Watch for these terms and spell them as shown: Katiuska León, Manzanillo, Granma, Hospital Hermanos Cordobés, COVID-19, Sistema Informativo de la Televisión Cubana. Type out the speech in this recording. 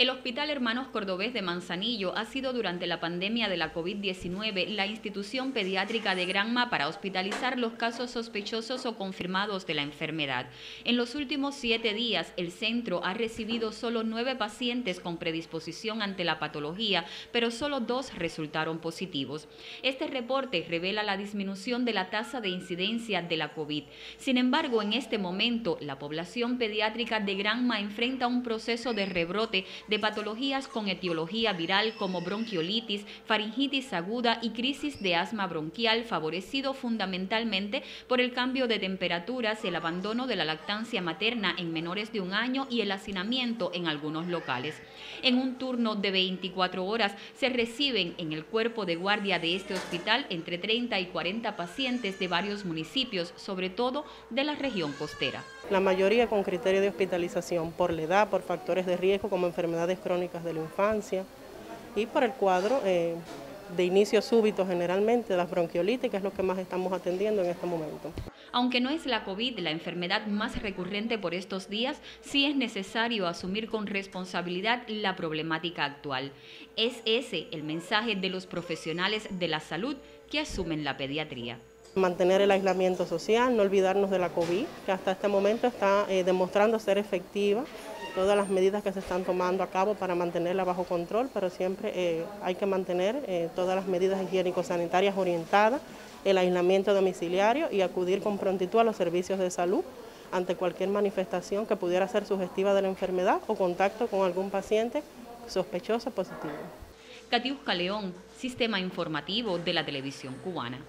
El Hospital Hermanos Cordobés de Manzanillo ha sido durante la pandemia de la COVID-19 la institución pediátrica de Granma para hospitalizar los casos sospechosos o confirmados de la enfermedad. En los últimos 7 días, el centro ha recibido solo 9 pacientes con predisposición ante la patología, pero solo 2 resultaron positivos. Este reporte revela la disminución de la tasa de incidencia de la COVID. Sin embargo, en este momento, la población pediátrica de Granma enfrenta un proceso de rebrote de patologías con etiología viral como bronquiolitis, faringitis aguda y crisis de asma bronquial, favorecido fundamentalmente por el cambio de temperaturas, el abandono de la lactancia materna en menores de 1 año y el hacinamiento en algunos locales. En un turno de 24 horas se reciben en el cuerpo de guardia de este hospital entre 30 y 40 pacientes de varios municipios, sobre todo de la región costera. La mayoría con criterio de hospitalización por la edad, por factores de riesgo como enfermedades crónicas de la infancia y por el cuadro de inicio súbito generalmente, las bronquiolitis, que es lo que más estamos atendiendo en este momento. Aunque no es la COVID la enfermedad más recurrente por estos días, sí es necesario asumir con responsabilidad la problemática actual. Es ese el mensaje de los profesionales de la salud que asumen la pediatría. Mantener el aislamiento social, no olvidarnos de la COVID, que hasta este momento está demostrando ser efectiva. Todas las medidas que se están tomando a cabo para mantenerla bajo control, pero siempre hay que mantener todas las medidas higiénico-sanitarias orientadas, el aislamiento domiciliario y acudir con prontitud a los servicios de salud ante cualquier manifestación que pudiera ser sugestiva de la enfermedad o contacto con algún paciente sospechoso positivo. Katiuska León, Sistema Informativo de la Televisión Cubana.